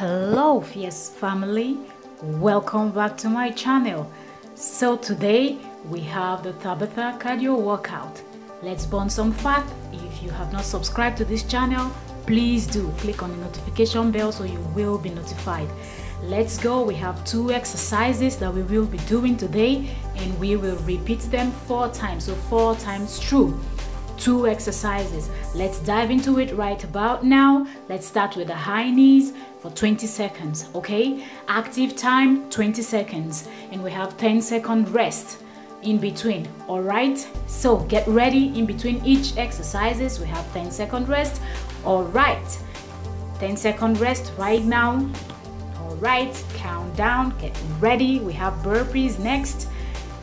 Hello fierce family, welcome back to my channel. So today we have the Tabata cardio workout. Let's burn some fat. If you have not subscribed to this channel, please do click on the notification bell so you will be notified. Let's go. We have two exercises that we will be doing today and we will repeat them 4 times, so 4 times through. 2 exercises. Let's dive into it right about now. Let's start with the high knees for 20 seconds, okay? Active time, 20 seconds. And we have 10-second rest in between, all right? So get ready. In between each exercises, we have 10-second rest, all right? 10-second rest right now, all right? Count down, get ready. We have burpees next.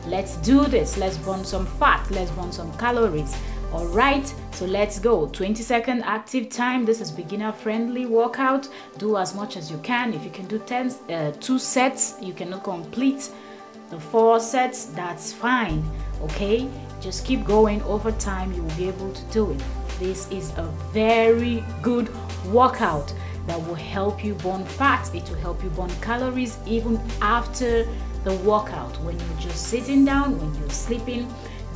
Let's do this. Let's burn some fat. Let's burn some calories. All right, so let's go. 20-second active time. This is beginner friendly workout. Do as much as you can. If you can do 2 sets, you cannot complete the 4 sets, that's fine, okay? Just keep going. Over time you will be able to do it. This is a very good workout that will help you burn fat. It will help you burn calories even after the workout. When you're just sitting down, when you're sleeping,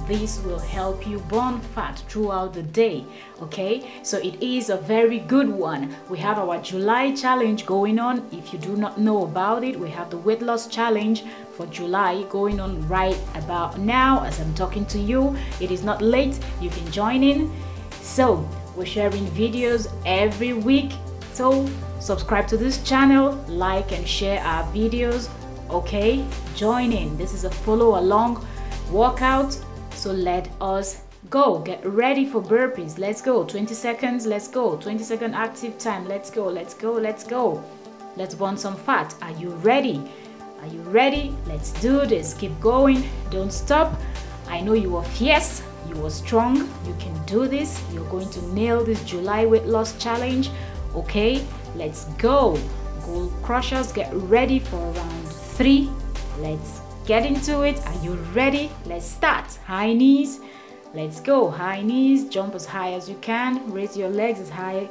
this will help you burn fat throughout the day, okay? So it is a very good one. We have our July challenge going on. If you do not know about it, we have the weight loss challenge for July going on right about now as I'm talking to you. It is not late, you can join in. So we're sharing videos every week. So subscribe to this channel, like and share our videos, okay? Join in. This is a follow along workout. So let us go. Get ready for burpees. Let's go. 20 seconds. Let's go. 20-second active time. Let's go. Let's go. Let's go. Let's burn some fat. Are you ready? Are you ready? Let's do this. Keep going. Don't stop. I know you are fierce. You are strong. You can do this. You're going to nail this July weight loss challenge. Okay? Let's go. Goal crushers, get ready for round 3. Let's get into it. Are you ready? Let's start. High knees. Let's go. High knees. Jump as high as you can. Raise your legs as high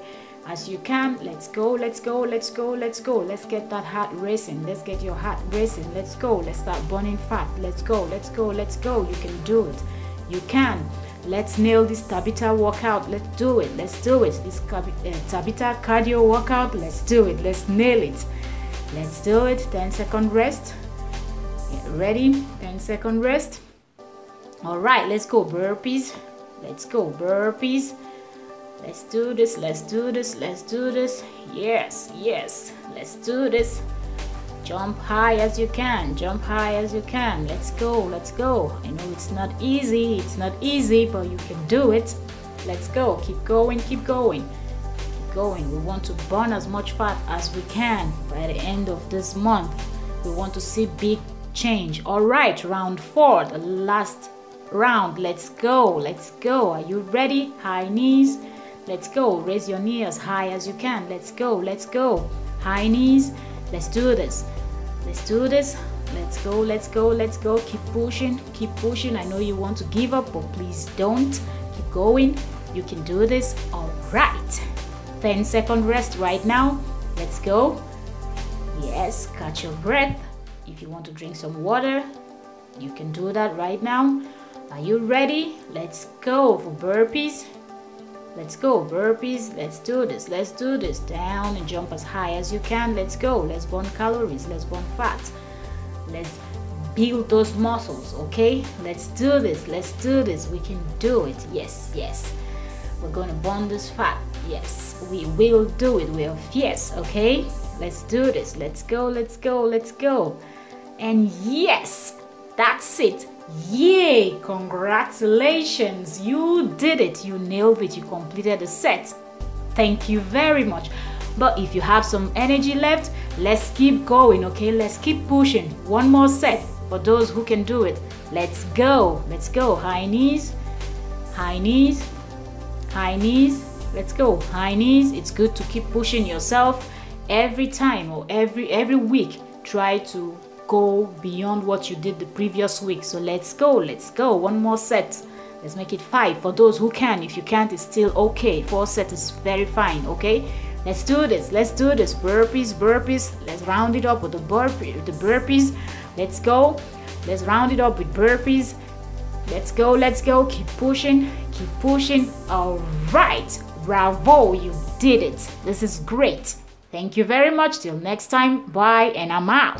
as you can. Let's go. Let's go. Let's go. Let's go. Let's get that heart racing. Let's get your heart racing. Let's go. Let's start burning fat. Let's go. Let's go. Let's go. You can do it. You can. Let's nail this Tabata workout. Let's do it. Let's do it. This Tabata cardio workout. Let's do it. Let's nail it. Let's do it. 10-second rest. Get ready. 10-second rest. All right, let's go. Burpees. Let's go. Burpees. Let's do this. Let's do this. Let's do this. Yes, yes. Let's do this. Jump high as you can. Jump high as you can. Let's go. Let's go. I know it's not easy. It's not easy, but you can do it. Let's go. Keep going. Keep going. Keep going. We want to burn as much fat as we can by the end of this month. We want to see big change. All right, round 4, the last round. Let's go. Let's go. Are you ready? High knees. Let's go. Raise your knee as high as you can. Let's go. Let's go. High knees. Let's do this. Let's do this. Let's go. Let's go. Let's go. Keep pushing. Keep pushing. I know you want to give up, but please don't. Keep going. You can do this. All right. 10-second rest right now. Let's go. Yes, catch your breath. If you want to drink some water, you can do that right now. Are you ready? Let's go for burpees. Let's go. Burpees. Let's do this. Let's do this. Down and jump as high as you can. Let's go. Let's burn calories. Let's burn fat. Let's build those muscles, okay? Let's do this. Let's do this. We can do it. Yes, yes. We're going to burn this fat. Yes, we will do it. We are fierce, okay? Let's do this. Let's go. Let's go. Let's go. And yes, that's it. Yay! Congratulations, you did it. You nailed it. You completed the set. Thank you very much. But if you have some energy left, let's keep going, okay? Let's keep pushing. One more set for those who can do it. Let's go. Let's go. High knees. High knees. High knees. Let's go. High knees. It's good to keep pushing yourself every time, or every week. Try to go beyond what you did the previous week. So let's go. Let's go. One more set. Let's make it 5 for those who can. If you can't, it's still okay. 4 sets is very fine, okay? Let's do this, burpees, burpees, let's round it up with the burpees, let's go, let's round it up with burpees, let's go, keep pushing, alright, bravo, you did it, this is great, thank you very much, till next time, bye, and I'm out.